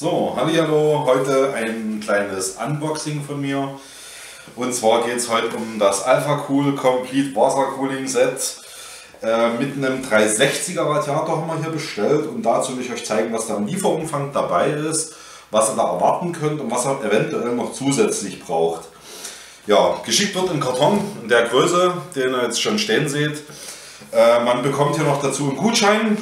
So, hallihallo, heute ein kleines Unboxing von mir. Und zwar geht es heute um das Alphacool Complete Wasser Cooling Set. Mit einem 360er Radiator haben wir hier bestellt und dazu will ich euch zeigen, was da im Lieferumfang dabei ist, was ihr da erwarten könnt und was ihr eventuell noch zusätzlich braucht. Ja, geschickt wird ein Karton in der Größe, den ihr jetzt schon stehen seht. Man bekommt hier noch dazu einen Gutschein,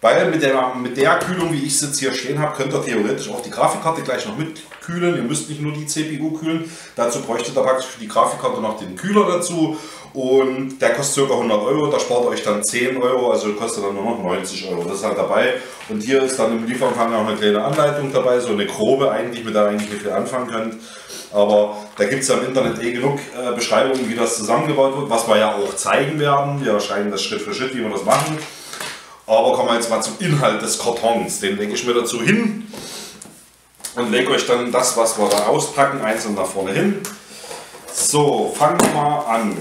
weil mit der Kühlung, wie ich es jetzt hier stehen habe, könnt ihr theoretisch auch die Grafikkarte gleich noch mitkühlen. Ihr müsst nicht nur die CPU kühlen, dazu bräuchtet ihr praktisch für die Grafikkarte noch den Kühler dazu und der kostet ca. 100 Euro, da spart ihr euch dann 10 Euro, also kostet dann nur noch 90 Euro, das ist halt dabei. Und hier ist dann im Lieferumfang auch eine kleine Anleitung dabei, so eine grobe eigentlich, mit der ihr eigentlich viel anfangen könnt. Aber da gibt es ja im Internet genug Beschreibungen, wie das zusammengebaut wird, was wir ja auch zeigen werden. Wir schreiben das Schritt für Schritt, wie wir das machen. Aber kommen wir jetzt mal zum Inhalt des Kartons. Den lege ich mir dazu hin und lege euch dann das, was wir da auspacken, einzeln nach vorne hin. So, fangen wir mal an.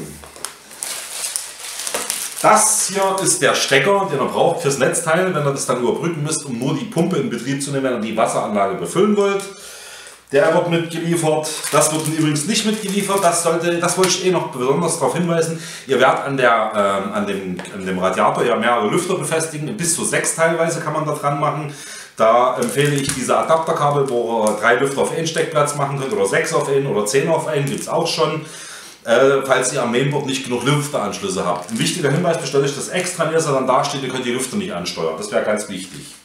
Das hier ist der Stecker, den ihr braucht fürs Netzteil, wenn ihr das dann überbrücken müsst, um nur die Pumpe in Betrieb zu nehmen, wenn ihr die Wasseranlage befüllen wollt. Der wird mitgeliefert, das wird übrigens nicht mitgeliefert, das wollte ich noch besonders darauf hinweisen. Ihr werdet an dem Radiator ja mehrere Lüfter befestigen, bis zu 6 teilweise kann man da dran machen. Da empfehle ich diese Adapterkabel, wo ihr 3 Lüfter auf einen Steckplatz machen könnt oder 6 auf einen oder 10 auf einen, gibt es auch schon. Falls ihr am Mainboard nicht genug Lüfteranschlüsse habt. Ein wichtiger Hinweis, bestellt euch das extra, wenn es dann da steht, ihr könnt die Lüfter nicht ansteuern, das wäre ganz wichtig.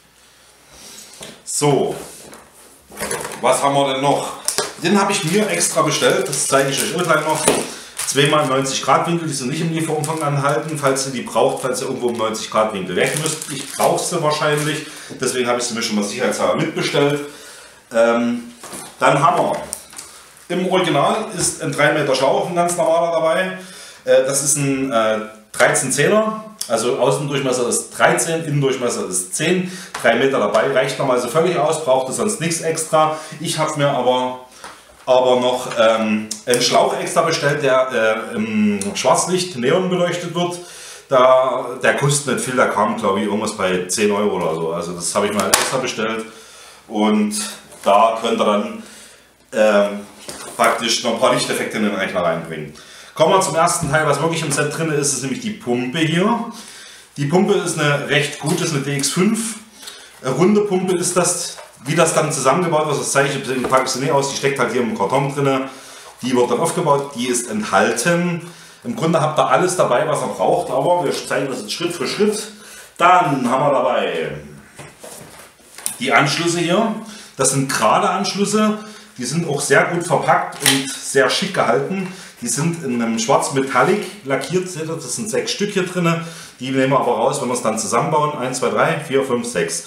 So. Was haben wir denn noch? Den habe ich mir extra bestellt, das zeige ich euch auch gleich noch. 2x90 Grad Winkel, die sind nicht im Lieferumfang anhalten, falls ihr die braucht, falls ihr irgendwo im 90 Grad Winkel weg müsst. Ich brauche sie wahrscheinlich, deswegen habe ich sie mir schon mal sicherheitshalber mitbestellt. Dann haben wir, im Original ist ein 3 Meter Schlauch, ein ganz normaler dabei. Das ist ein 13-10er. Also Außendurchmesser ist 13, Innendurchmesser ist 10, 3 Meter dabei, reicht normalerweise völlig aus, braucht es sonst nichts extra. Ich habe mir aber noch einen Schlauch extra bestellt, der im Schwarzlicht Neon beleuchtet wird. Der kostet nicht viel, da kam glaube ich irgendwas bei 10 Euro oder so. Also das habe ich mal extra bestellt und da könnt ihr dann praktisch noch ein paar Lichteffekte in den Rechner reinbringen. Kommen wir zum ersten Teil, was wirklich im Set drin ist, ist nämlich die Pumpe hier. Die Pumpe ist eine recht gute, ist eine DX5. Eine runde Pumpe ist das, wie das dann zusammengebaut wird, das zeige ich ein paar bisschen aus, die steckt halt hier im Karton drin. Die wird dann aufgebaut, die ist enthalten. Im Grunde habt ihr alles dabei, was ihr braucht, aber wir zeigen das jetzt Schritt für Schritt. Dann haben wir dabei die Anschlüsse hier. Das sind gerade Anschlüsse, die sind auch sehr gut verpackt und sehr schick gehalten. Die sind in einem schwarz-metallic lackiert, seht ihr, das sind 6 Stück hier drin. Die nehmen wir aber raus, wenn wir es dann zusammenbauen. 1, 2, 3, 4, 5, 6.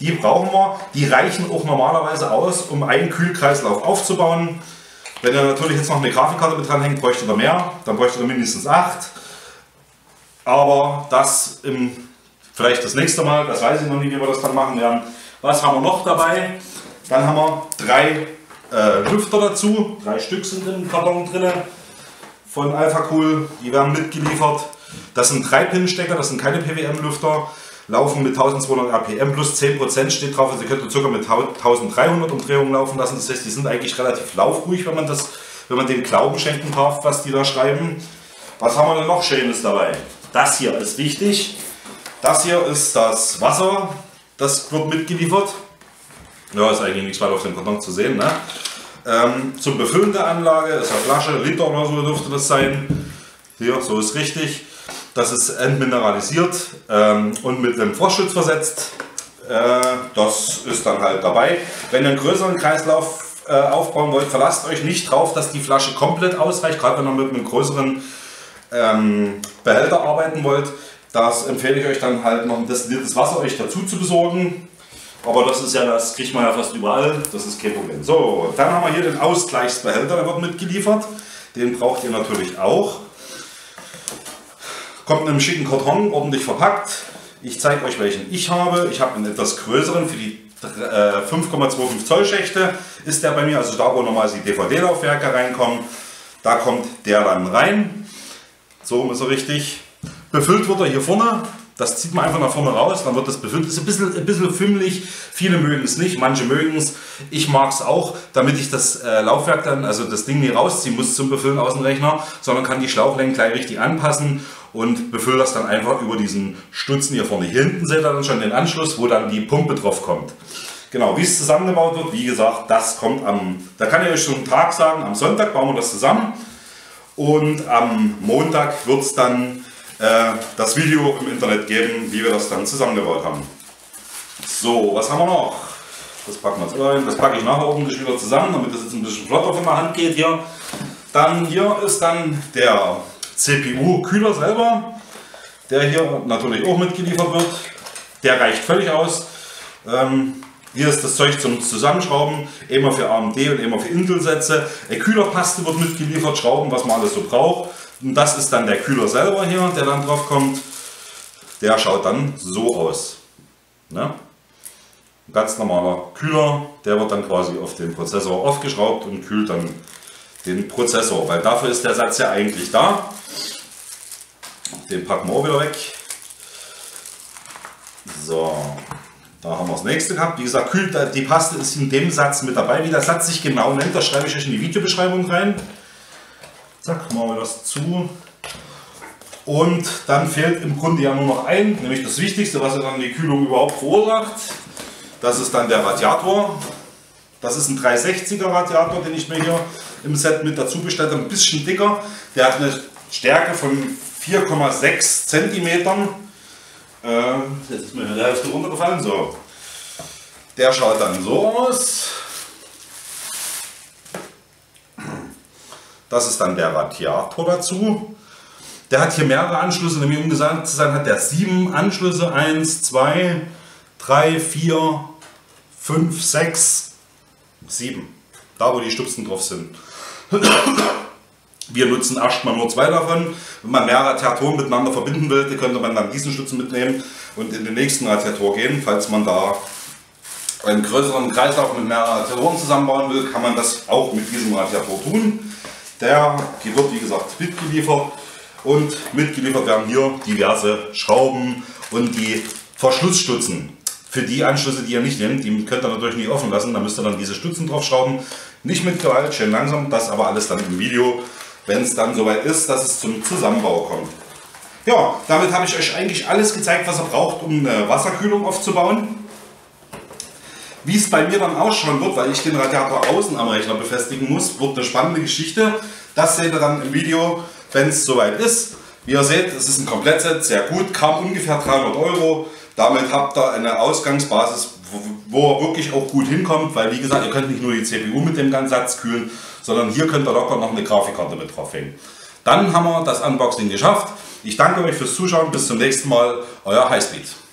Die brauchen wir, die reichen auch normalerweise aus, um einen Kühlkreislauf aufzubauen. Wenn ihr natürlich jetzt noch eine Grafikkarte mit dranhängt, bräuchtet ihr mehr, dann bräuchtet ihr mindestens 8. Aber das vielleicht das nächste Mal, das weiß ich noch nicht, wie wir das dann machen werden. Was haben wir noch dabei? Dann haben wir 3 Lüfter dazu, 3 Stück sind im Karton drin. Von Alphacool, die werden mitgeliefert. Das sind 3-Pin-Stecker, das sind keine PWM-Lüfter, laufen mit 1200 RPM plus 10% steht drauf, also ihr könnt sogar mit 1300 Umdrehungen laufen lassen. Das heißt, die sind eigentlich relativ laufruhig, wenn man den Glauben schenken darf, was die da schreiben. Was haben wir denn noch Schönes dabei? Das hier ist wichtig. Das hier ist das Wasser, das wird mitgeliefert. Ja, ist eigentlich nichts weiter auf dem Karton zu sehen, ne? Zum Befüllen der Anlage ist eine Flasche, Liter oder so dürfte das sein. Hier, so ist richtig. Das ist entmineralisiert und mit einem Frostschutz versetzt. Das ist dann halt dabei. Wenn ihr einen größeren Kreislauf aufbauen wollt, verlasst euch nicht drauf, dass die Flasche komplett ausreicht. Gerade wenn ihr mit einem größeren Behälter arbeiten wollt, das empfehle ich euch dann halt noch ein destilliertes Wasser euch dazu zu besorgen. Aber das ist ja, das kriegt man ja fast überall, das ist kein Problem. So, dann haben wir hier den Ausgleichsbehälter, der wird mitgeliefert. Den braucht ihr natürlich auch. Kommt in einem schicken Karton, ordentlich verpackt. Ich zeige euch, welchen ich habe. Ich habe einen etwas größeren für die 5,25 Zoll Schächte. Ist der bei mir, also da wo nochmal die DVD-Laufwerke reinkommen. Da kommt der dann rein. So ist er richtig. Befüllt wird er hier vorne Das zieht man einfach nach vorne raus, dann wird das befüllt. Ist ein bisschen fimmelig, viele mögen es nicht, manche mögen es. Ich mag es auch, damit ich das Laufwerk dann, also das Ding nicht rausziehen muss zum Befüllen aus dem Rechner, sondern kann die Schlauchlängen gleich richtig anpassen und befülle das dann einfach über diesen Stutzen hier vorne. Hinten seht ihr dann schon den Anschluss, wo dann die Pumpe drauf kommt. Genau, wie es zusammengebaut wird, wie gesagt, das kommt am, da kann ich euch schon einen Tag sagen, am Sonntag bauen wir das zusammen und am Montag wird es dann das Video im Internet geben, wie wir das dann zusammengebaut haben. So, was haben wir noch? Das packen wir jetzt rein, das packe ich nachher ordentlich wieder zusammen, damit das jetzt ein bisschen flotter von der Hand geht hier. Dann hier ist dann der CPU-Kühler selber, der hier natürlich auch mitgeliefert wird. Der reicht völlig aus. Hier ist das Zeug zum Zusammenschrauben, immer für AMD und immer für Intel-Sätze. Eine Kühlerpaste wird mitgeliefert, Schrauben, was man alles so braucht. Und das ist dann der Kühler selber hier, der dann drauf kommt. Der schaut dann so aus. Ne? Ein ganz normaler Kühler, der wird dann quasi auf den Prozessor aufgeschraubt und kühlt dann den Prozessor, weil dafür ist der Satz ja eigentlich da. Den packen wir auch wieder weg. So, da haben wir das nächste gehabt. Wie gesagt, kühlt die Paste ist in dem Satz mit dabei. Wie der Satz sich genau nennt, das schreibe ich euch in die Videobeschreibung rein. Zack, machen wir das zu. Und dann fehlt im Grunde ja nur noch ein, nämlich das Wichtigste, was ja dann die Kühlung überhaupt verursacht. Das ist dann der Radiator. Das ist ein 360er Radiator, den ich mir hier im Set mit dazu bestellt habe. Ein bisschen dicker. Der hat eine Stärke von 4,6 cm. Jetzt ist mir der Hälfte runtergefallen. So. Der schaut dann so aus. Das ist dann der Radiator dazu. Der hat hier mehrere Anschlüsse, nämlich um gesagt zu sein, hat der 7 Anschlüsse. 1, 2, 3, 4, 5, 6, 7. Da wo die Stupsen drauf sind. Wir nutzen erstmal nur 2 davon. Wenn man mehrere Radiatoren miteinander verbinden will, könnte man dann diesen Stutzen mitnehmen und in den nächsten Radiator gehen. Falls man da einen größeren Kreislauf mit mehreren Radiatoren zusammenbauen will, kann man das auch mit diesem Radiator tun. Der wird wie gesagt mitgeliefert und mitgeliefert werden hier diverse Schrauben und die Verschlussstutzen. Für die Anschlüsse, die ihr nicht nehmt, die könnt ihr natürlich nicht offen lassen, da müsst ihr dann diese Stutzen drauf schrauben. Nicht mit Gewalt, schön langsam, das aber alles dann im Video, wenn es dann soweit ist, dass es zum Zusammenbau kommt. Ja, damit habe ich euch eigentlich alles gezeigt, was ihr braucht, um eine Wasserkühlung aufzubauen. Wie es bei mir dann ausschauen wird, weil ich den Radiator außen am Rechner befestigen muss, wird eine spannende Geschichte. Das seht ihr dann im Video, wenn es soweit ist. Wie ihr seht, es ist ein Komplettset, sehr gut, kam ungefähr 300 €. Damit habt ihr eine Ausgangsbasis, wo ihr wirklich auch gut hinkommt, weil wie gesagt, ihr könnt nicht nur die CPU mit dem ganzen Satz kühlen, sondern hier könnt ihr locker noch eine Grafikkarte mit draufhängen. Dann haben wir das Unboxing geschafft. Ich danke euch fürs Zuschauen, bis zum nächsten Mal, euer Highspeed.